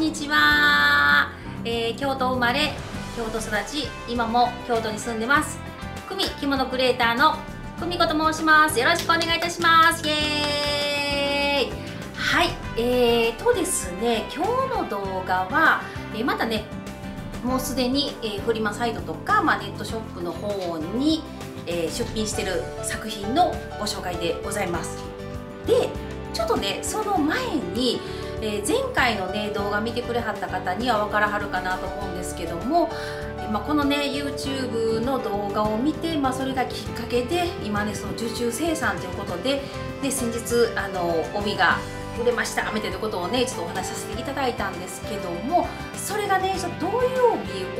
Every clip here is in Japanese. にちは、京都生まれ京都育ち、今も京都に住んでます久美着物クリエイターの久美子と申します。よろしくお願いいたします。イエーイ。はい、ですね、今日の動画は、まだねもうすでに、フリマサイトとか、ネットショップの方に、出品してる作品のご紹介でございます。でちょっとねその前に、前回のね動画見てくれはった方には分からはるかなと思うんですけども、このね YouTube の動画を見て、それがきっかけで今ねその受注生産ということで、で先日帯が売れましたみたいなことをねちょっとお話しさせていただいたんですけども、それがねどういう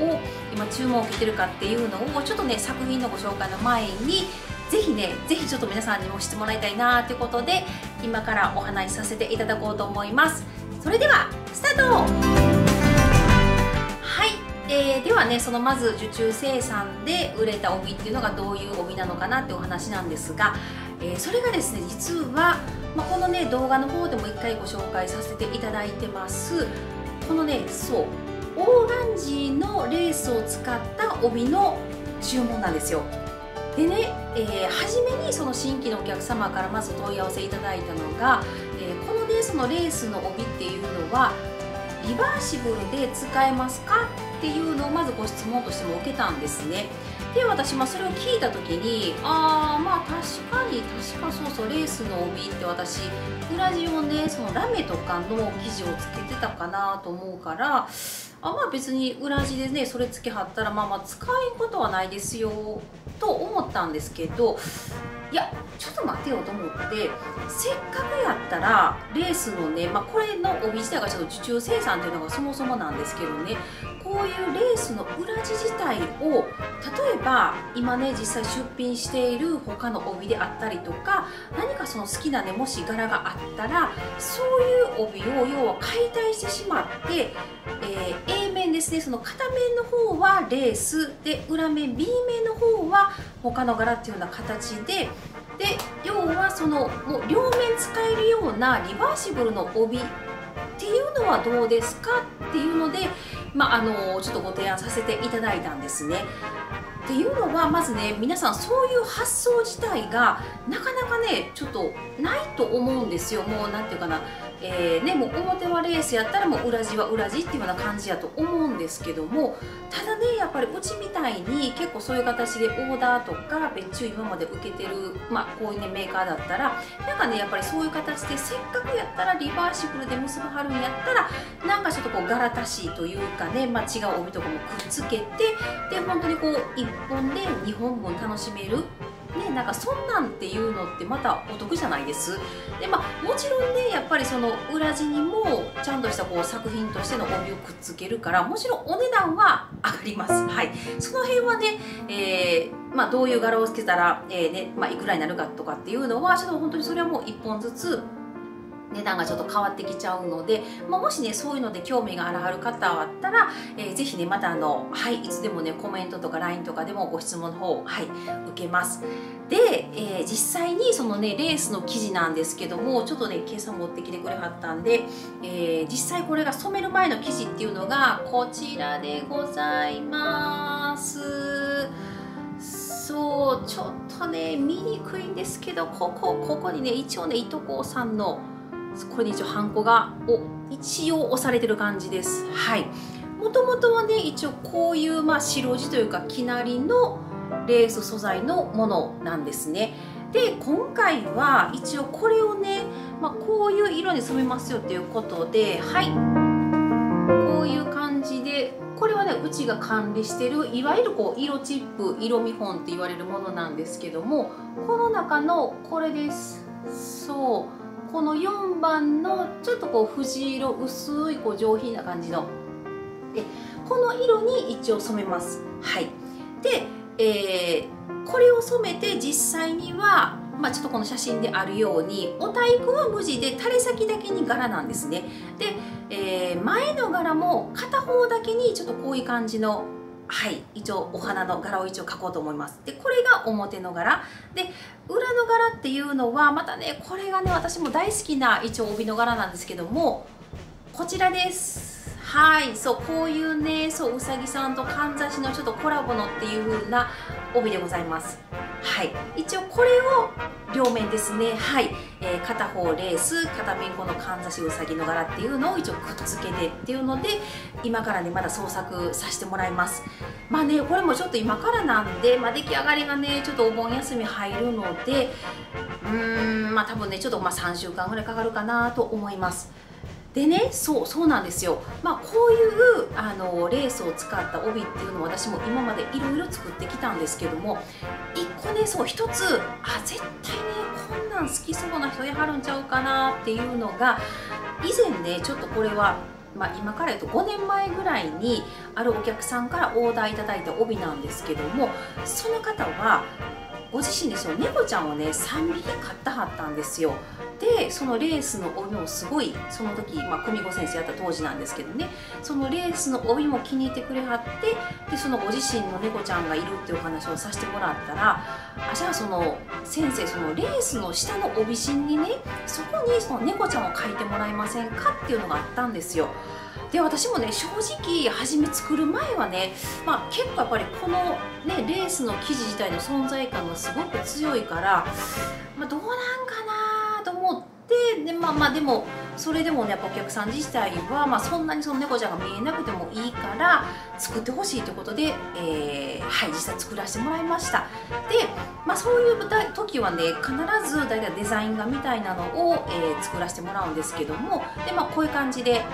帯を今注文を受けてるかっていうのをちょっとね作品のご紹介の前にぜひちょっと皆さんにも知ってもらいたいなということで、今からお話しさせていただこうと思います。それではスタート。はい、ではねそのまず受注生産で売れた帯っていうのがどういう帯なのかなってお話なんですが、それがですね実は、このね動画の方でも1回ご紹介させていただいてます、このねそうオーランジーのレースを使った帯の注文なんですよ。でね、初めにその新規のお客様からまず問い合わせいただいたのが、このねそのレースの帯っていうのはリバーシブルで使えますかっていうのをまずご質問としても受けたんですね。で私それを聞いた時に確かそうレースの帯って私ブラジオねそのラメとかの生地をつけてたかなと思うから、別に裏地でねそれつけはったら使うことはないですよと思ったんですけど、いやちょっと待てよと思って、せっかくやったらレースのね、これの帯自体がちょっと受注生産というのがそもそもなんですけどね、こういうレースの裏地自体を例えば今ね実際出品している他の帯であったりとか、何かその好きなねもし柄があったらそういう帯を要は解体してしまって、A 面ですねその片面の方はレースで裏面 B 面の方は他の柄っていうような形で。で要はそのもう両面使えるようなリバーシブルの帯っていうのはどうですかっていうので、ちょっとご提案させていただいたんですね。っていうのはまずね皆さんそういう発想自体がなかなかねちょっとないと思うんですよ。もうなんていうかな、もう表はレースやったらもう裏地は裏地っていうような感じやと思うんですけども、ただねやっぱりうちみたいに結構そういう形でオーダーとか別注今まで受けてる、こういうねメーカーだったらなんかねやっぱりそういう形でせっかくやったらリバーシブルで結ぶはるんやったらなんかちょっとこう柄足しというかね、違う帯とかもくっつけてで本当にこう1本で2本分楽しめる。ね、なんかそんなんっていうのってまたお得じゃないです。でもちろんねやっぱりその裏地にもちゃんとしたこう作品としての帯をくっつけるからもちろんお値段は上がります。はい、その辺はね、どういう柄をつけたら、いくらになるかとかっていうのはちょっと本当にそれはもう1本ずつ。値段がちょっと変わってきちゃうので、もしねそういうので興味がある方あったら、ぜひねまたいつでもねコメントとか LINE とかでもご質問の方を、受けます。で、実際にそのねレースの生地なんですけども、ちょっとね今朝持ってきてくれはったんで、実際これが染める前の生地っていうのがこちらでございます。そうちょっとね見にくいんですけど、ここにね一応ねいとこさんのこれに一応ハンコが一応押されてる感じです。はい、もともとはね一応こういう白地というか生成りのレース素材のものなんですね。で今回は一応これをね、こういう色に染めますよっていうことで、こういう感じでこれはねうちが管理してるいわゆるこう色チップ色見本って言われるものなんですけども、この中のこれです。そうこの4番のちょっとこう藤色薄いこう上品な感じのでこの色に一応染めます。はい、で、これを染めて実際には、ちょっとこの写真であるようにお体育は無地で垂れ先だけに柄なんですね。で、前の柄も片方だけにちょっとこういう感じの。一応お花の柄を描こうと思います。でこれが表の柄で裏の柄っていうのはまたねこれがね私も大好きな一応帯の柄なんですけども、こちらです。はい、そうこういうね、そううさぎさんとかんざしのちょっとコラボのっていう風な帯でございます。はい、一応これを両面ですね。はい、片方レース、片面このかんざしうさぎの柄っていうのを一応くっつけてっていうので、今からねまだ創作させてもらいます。まあね、これもちょっと今からなんで、まあ、出来上がりがねちょっとお盆休み入るので、まあ多分ねちょっとまあ3週間ぐらいかかるかなと思います。でね、そうなんですよ。まあ、こういうレースを使った帯っていうのを私も今までいろいろ作ってきたんですけども、1個ね、そう1つ、あ、絶対ねこんなん好きそうな人やはるんちゃうかなっていうのが、以前ねちょっとこれは、まあ、今から言うと5年前ぐらいにあるお客さんからオーダーいただいた帯なんですけども、その方はご自身で猫ちゃんをね3匹飼ったはったんですよ。でそのレースの帯もすごい、その時久美子先生やった当時なんですけどね、そのレースの帯も気に入ってくれはって、でそのご自身の猫ちゃんがいるっていうお話をさせてもらったら、あ、じゃあその先生、そのレースの下の帯芯にね、そこにその猫ちゃんを描いてもらえませんかっていうのがあったんですよ。で私もね正直初め作る前はね、まあ、結構やっぱりこの、ね、レースの生地自体の存在感がすごく強いから、まあ、どうなんかなと思って、で、まあでもそれでもねやっぱお客さん自体は、まあ、そんなにその猫ちゃんが見えなくてもいいから作ってほしいということで、はい、実際作らせてもらいました。で、まあ、そういう時はね必ずだいたいデザイン画みたいなのを、作らせてもらうんですけども、で、まあ、こういう感じで。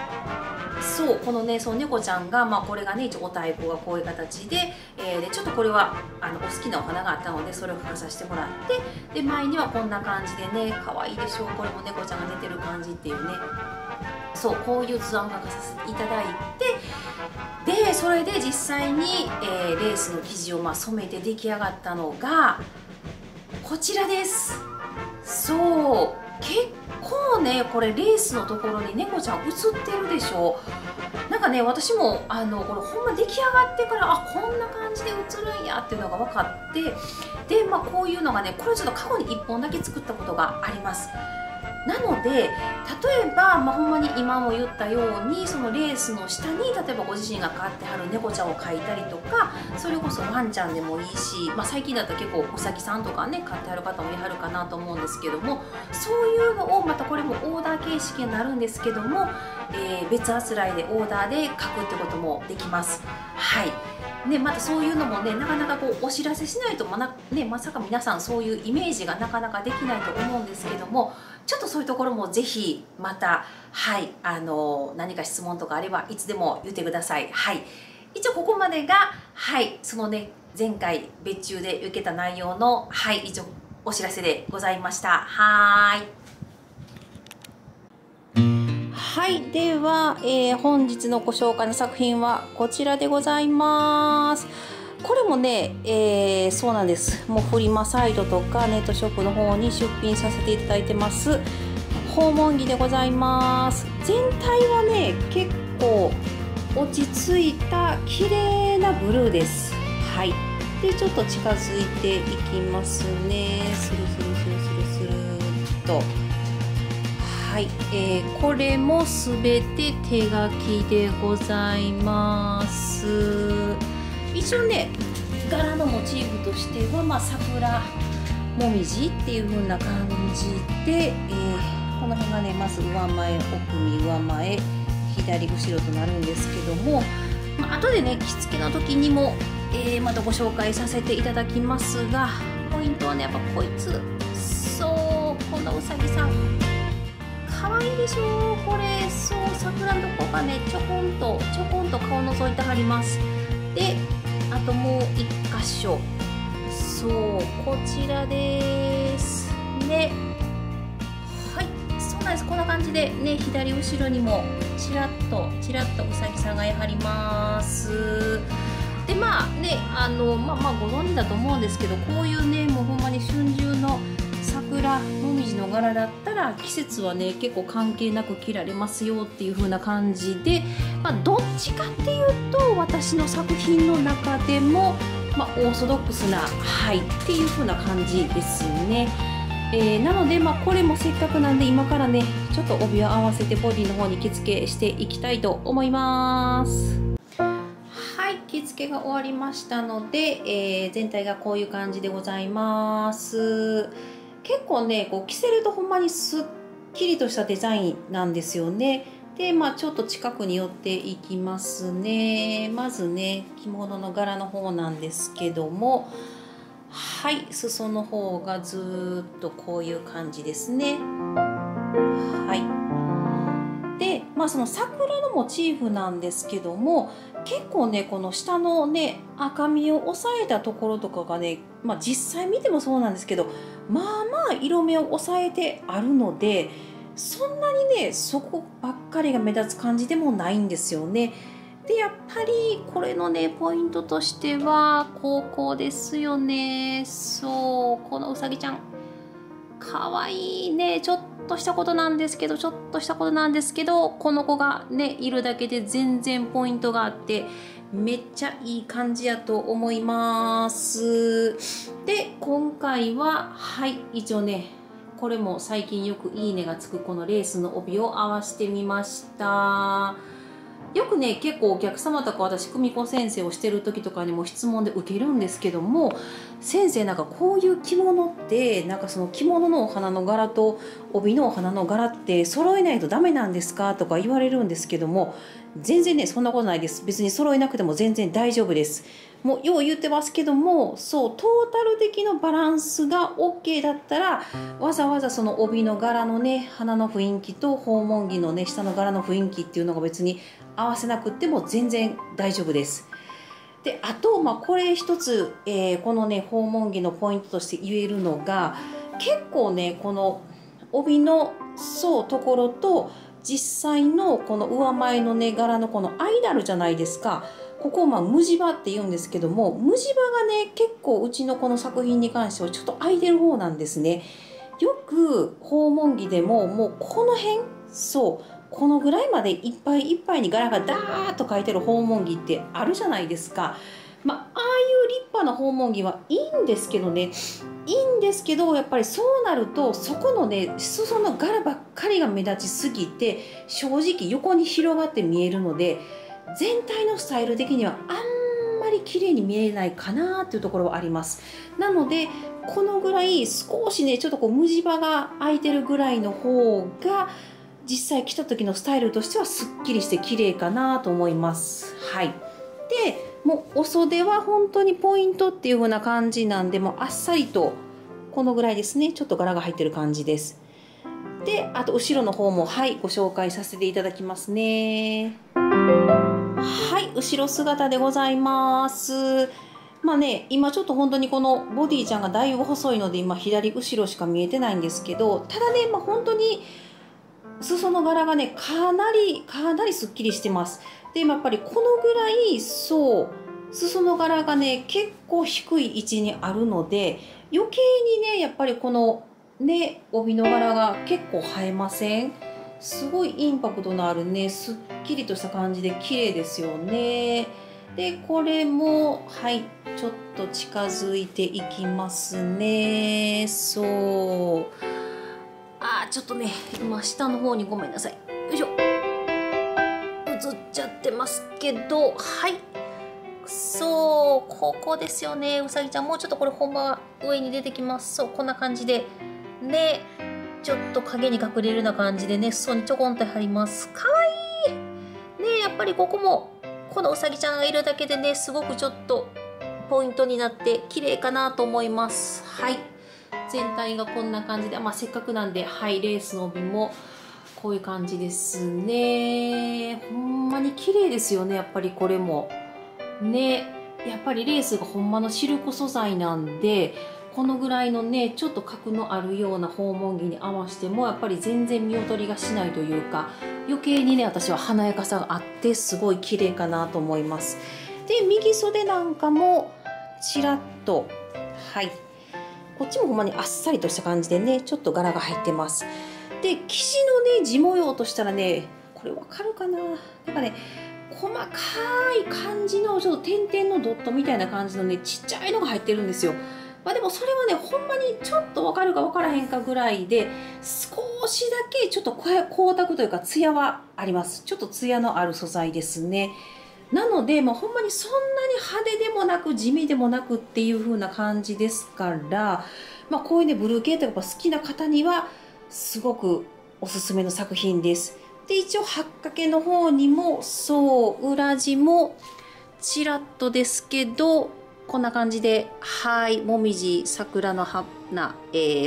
そうこのねその猫ちゃんが、まあ、これがね一応お太鼓がこういう形で、でちょっとこれはお好きなお花があったのでそれを吹かさせてもらって、で前にはこんな感じでね、可愛いでしょう、これも猫ちゃんが寝てる感じっていうね、そうこういう図案がさせていただいて、でそれで実際に、レースの生地をまあ染めて出来上がったのがこちらです。そう結構ねこれレースのところに猫ちゃん映ってるでしょ。なんかね私もこれほんま出来上がってから、あ、こんな感じで映るんやっていうのが分かって、で、まあ、こういうのがねこれちょっと過去に1本だけ作ったことがあります。なので例えば、まあ、ほんまに今も言ったようにそのレースの下に例えばご自身が飼ってはる猫ちゃんを描いたりとか、それこそワンちゃんでもいいし、まあ、最近だったら結構うさぎさんとかね飼ってはる方もいはるかなと思うんですけども、そういうのをまたこれもオーダー形式になるんですけども、別あつらいでオーダーで描くってこともできます。はいね、またそういうのもねなかなかこうお知らせしないとね、まさか皆さんそういうイメージがなかなかできないと思うんですけども、ちょっとそういうところもぜひまた、はい、何か質問とかあればいつでも言ってください。はい、一応ここまでが、はい、そのね前回別注で受けた内容の、はい、一応お知らせでございました。はい、では、本日のご紹介の作品はこちらでございます。これもね、そうなんです。もうフリマサイトとかネットショップの方に出品させていただいてます。訪問着でございます。全体はね、結構落ち着いた綺麗なブルーです。はい。で、ちょっと近づいていきますね。スルスルスルスルスルっと。はい、これもすべて手書きでございます。一応ね柄のモチーフとしては、まあ、桜もみじっていう風な感じで、この辺がねまず上前奥身上前左後ろとなるんですけども、まあ後でね着付けの時にも、またご紹介させていただきますが、ポイントはねやっぱこいつ、そうこのうさぎさん。可愛いでしょう。これそう桜のとこがねちょこんと顔のぞいてはります。であともう一箇所、そうこちらですね。はい、そうなんです。こんな感じでね左後ろにもちらっとうさぎさんがやはります。でまあねまあご存知だと思うんですけど、こういうねもうほんまに春秋の桜もみじの柄だったら季節はね結構関係なく着られますよっていう風な感じで、まあ、どっちかっていうと私の作品の中でも、まあ、オーソドックスな、はい、っていう風な感じですね。なので、これもせっかくなんで今からねちょっと帯を合わせてボディの方に着付けしていきたいと思います。はい、着付けが終わりましたので、全体がこういう感じでございます。結構ねこう着せるとほんまにすっきりとしたデザインなんですよね。でちょっと近くに寄っていきますね。まずね着物の柄の方なんですけども、はい、裾の方がずっとこういう感じですね。はい。でその桜のモチーフなんですけども、結構ねこの下のね赤みを抑えたところとかがね、実際見てもそうなんですけど色目を抑えてあるので、そんなにねそこばっかりが目立つ感じでもないんですよね。でやっぱりこれのねポイントとしてはここですよね。そうこのうさぎちゃんかわいいね。ちょっとしたことなんですけど、この子がねいるだけで全然ポイントがあってめっちゃいい感じやと思います。で今回は一応ねこれも最近よくいいねがつくこのレースの帯を合わせてみました。よくね結構お客様とか私久美子先生をしてる時とかにも質問で受けるんですけども、先生こういう着物ってその着物のお花の柄と帯のお花の柄って揃えないとダメなんですかとか言われるんですけども、全然ねそんなことないです。別に揃えなくても全然大丈夫です。もうよう言ってますけども、そうトータル的なバランスが OK だったらわざわざその帯の柄のね花の雰囲気と訪問着のね下の柄の雰囲気っていうのが別に合わせなくっても全然大丈夫です。であとこれ一つ、このね訪問着のポイントとして言えるのが、結構ねこの帯のところと実際のこの上前のね柄のこの間あるじゃないですか。ここを無地場って言うんですけども、無地場がね結構うちのこの作品に関してはちょっと空いてる方なんですね。よく訪問着でももうこの辺このぐらいまでいっぱいいっぱいに柄がダーッと描いてる訪問着ってあるじゃないですか。ああいう立派な訪問着はいいんですけどね。いいんですけどやっぱりそうなるとそこのね裾の柄ばっかりが目立ちすぎて正直横に広がって見えるので、全体のスタイル的にはあんまり綺麗に見えないかなっていうところはあります。なのでこのぐらい少しねちょっと無地場が空いてるぐらいの方が実際着た時のスタイルとしてはすっきりして綺麗かなと思います。はい。でもうお袖は本当にポイントっていう風な感じなんで、あっさりとこのぐらいですね。ちょっと柄が入ってる感じです。であと後ろの方もご紹介させていただきますね。後ろ姿でございます。今ちょっと本当にこのボディちゃんがだいぶ細いので今左後ろしか見えてないんですけど、ただね、本当に裾の柄がねかなりすっきりしてます。でやっぱりこのぐらい裾の柄がね結構低い位置にあるので余計にねやっぱりこのね帯の柄が結構映えません？すごいインパクトのあるねすっきりとした感じで綺麗ですよね。でこれもちょっと近づいていきますね。ちょっとね今下の方にごめんなさい、よいしょ映っちゃってますけど、ここですよね。うさぎちゃんもうちょっとこれほんま上に出てきます。こんな感じでねちょっと影に隠れるような感じでね裾にちょこんと貼ります。かわいいね。やっぱりここもこのうさぎちゃんがいるだけでねすごくちょっとポイントになって綺麗かなと思います。全体がこんな感じで、せっかくなんでレースの帯もこういう感じですね。ほんまに綺麗ですよね。やっぱりこれもねやっぱりレースがほんまのシルク素材なんでこのぐらいのねちょっと角のあるような訪問着に合わせてもやっぱり全然見劣りがしないというか、余計にね私は華やかさがあってすごい綺麗かなと思います。で右袖なんかもちらっとこっちもほんまにあっさりとした感じでねちょっと柄が入ってます。で生地のね地模様としたらねこれわかるかな、ね細かい感じのちょっと点々のドットみたいな感じのねちっちゃいのが入ってるんですよ。まあ、でもそれはねほんまにちょっと分かるか分からへんかぐらいで、少しだけちょっと光沢というかツヤはあります。ちょっとツヤのある素材ですね。なので、まあ、ほんまにそんなに派手でもなく地味でもなくっていう風な感じですから、まあ、こういうねブルー系とか好きな方にはすごくおすすめの作品です。で、一応八掛の方にもそう裏地もちらっとですけどこんな感じで、はい、もみじ、桜の花、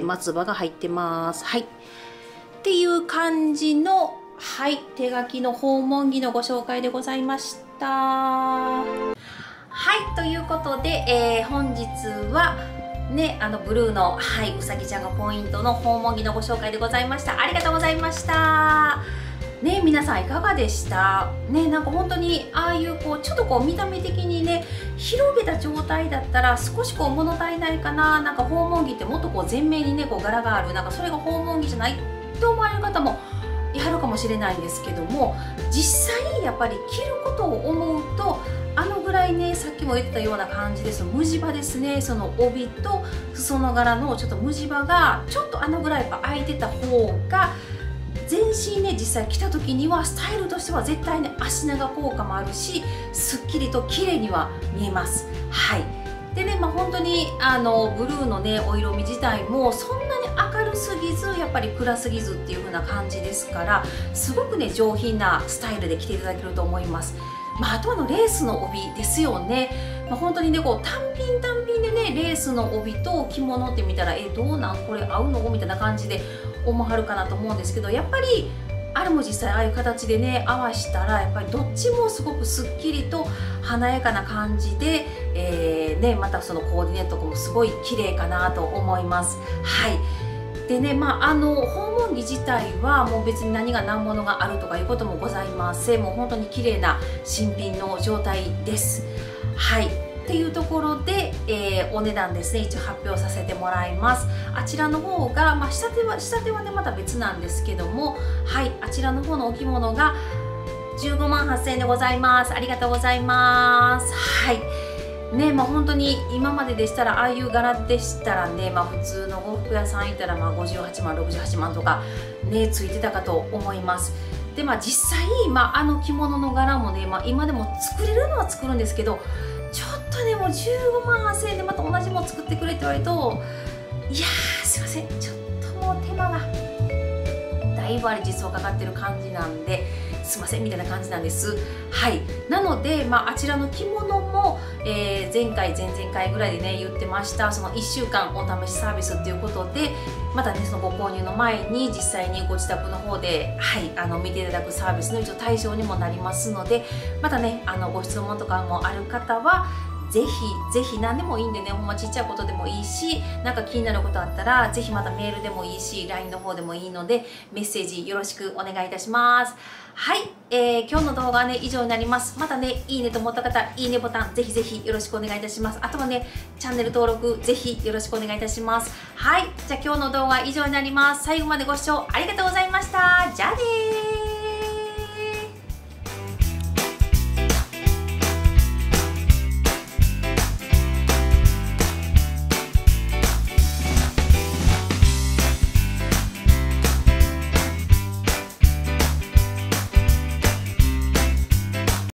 松葉が入ってます。はい、っていう感じの、はい、手書きの訪問着のご紹介でございました。はい、ということで、本日はね、ブルーの、はい、うさぎちゃんがポイントの訪問着のご紹介でございました。ありがとうございました。ね、皆さんいかがでしたね。なんか本当にああいうこうちょっとこう見た目的にね広げた状態だったら少しこう物足りないかな。なんか訪問着ってもっとこう前面にねこう柄がある、なんかそれが訪問着じゃないと思われる方もやるかもしれないんですけども、実際やっぱり着ることを思うとあのぐらいねさっきも言ったような感じで、その無地場ですね、その帯と裾の柄のちょっと無地場がちょっとあのぐらいやっぱ空いてた方が全身ね実際着た時にはスタイルとしては絶対ね足長効果もあるしすっきりと綺麗には見えます。はい、でね、まあ、本当にブルーのねお色味自体もそんなに明るすぎずやっぱり暗すぎずっていう風な感じですから、すごくね上品なスタイルで着ていただけると思います。まあ、あとレースの帯ですよね。まあ、本当にねこう単品単品でねレースの帯と着物って見たらどうなんこれ合うのみたいな感じで思わはるかなと思うんですけど、やっぱりあれも実際ああいう形でね合わしたらやっぱりどっちもすごくすっきりと華やかな感じで、ね、またそのコーディネートもすごい綺麗かなと思います。はい、でね、まあ、訪問着自体はもう別に何が何物があるとかいうこともございません。もう本当に綺麗な新品の状態です。はい、っていうところで、お値段ですね一応発表させてもらいます。あちらの方が、まあ、下手はねまた別なんですけども、はい、あちらの方のお着物が158,000円でございます。ありがとうございます。はい。ね、まあ、本当に今まででしたらああいう柄でしたらね、まあ、普通の呉服屋さんいたらまあ58万68万とか、ね、ついてたかと思います。で、まあ、実際、まあ、着物の柄もね、まあ、今でも作れるのは作るんですけど、ちょっとねもう158,000円でまた同じもの作ってくれって言われると、いやーすいません、ちょっともう手間がだいぶあれ実はかかってる感じなんで。すいませんみたいな感じなんです。はい、なので、まあ、あちらの着物も、前回前々回ぐらいでね言ってましたその1週間お試しサービスということで、またねそのご購入の前に実際にご自宅の方で、はい、見ていただくサービスの一応対象にもなりますので、またねご質問とかもある方はぜひぜひ何でもいいんでね、ほんまちっちゃいことでもいいし、なんか気になることあったらぜひまたメールでもいいし LINE の方でもいいのでメッセージよろしくお願いいたします。はい、今日の動画はね以上になります。またねいいねと思った方いいねボタンぜひぜひよろしくお願いいたします。あとはねチャンネル登録ぜひよろしくお願いいたします。はい、じゃあ今日の動画は以上になります。最後までご視聴ありがとうございました。じゃあねー。